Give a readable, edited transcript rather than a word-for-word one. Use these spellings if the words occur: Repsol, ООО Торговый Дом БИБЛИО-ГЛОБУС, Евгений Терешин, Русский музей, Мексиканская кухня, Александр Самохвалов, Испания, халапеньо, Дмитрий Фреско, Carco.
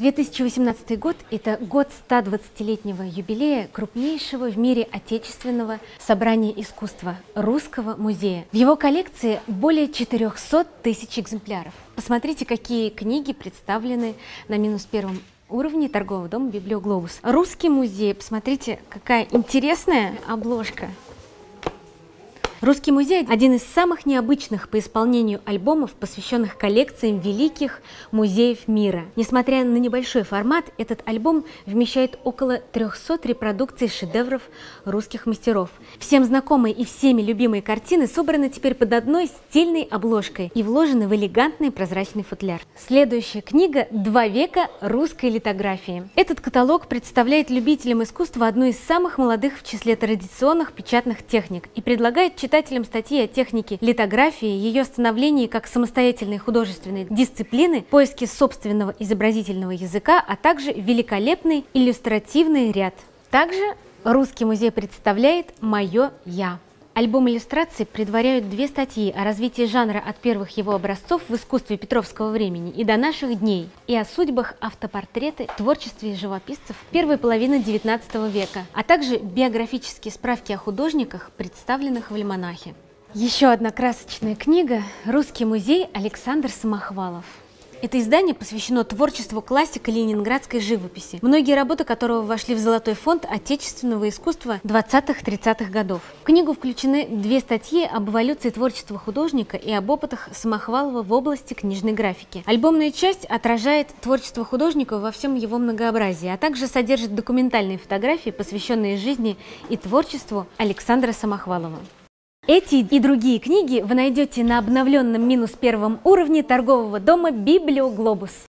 2018 год – это год 120-летнего юбилея крупнейшего в мире отечественного собрания искусства Русского музея. В его коллекции более 400 тысяч экземпляров. Посмотрите, какие книги представлены на -1 уровне торгового дома «БИБЛИО-ГЛОБУС». Русский музей, посмотрите, какая интересная обложка. Русский музей – один из самых необычных по исполнению альбомов, посвященных коллекциям великих музеев мира. Несмотря на небольшой формат, этот альбом вмещает около 300 репродукций шедевров русских мастеров. Всем знакомые и всеми любимые картины собраны теперь под одной стильной обложкой и вложены в элегантный прозрачный футляр. Следующая книга – «Два века русской литографии». Этот каталог представляет любителям искусства одну из самых молодых в числе традиционных печатных техник и предлагает читателям статьи о технике литографии, ее становлении как самостоятельной художественной дисциплины, поиске собственного изобразительного языка, а также великолепный иллюстративный ряд. Также Русский музей представляет «Мое я». Альбом иллюстраций предваряют две статьи о развитии жанра от первых его образцов в искусстве петровского времени и до наших дней, и о судьбах автопортреты, творчестве живописцев первой половины XIX века, а также биографические справки о художниках, представленных в альманахе. Еще одна красочная книга «Русский музей. Александр Самохвалов». Это издание посвящено творчеству классика ленинградской живописи, многие работы которого вошли в золотой фонд отечественного искусства 20-30-х годов. В книгу включены две статьи об эволюции творчества художника и об опытах Самохвалова в области книжной графики. Альбомная часть отражает творчество художника во всем его многообразии, а также содержит документальные фотографии, посвященные жизни и творчеству Александра Самохвалова. Эти и другие книги вы найдете на обновленном -1 уровне торгового дома «БИБЛИО-ГЛОБУС».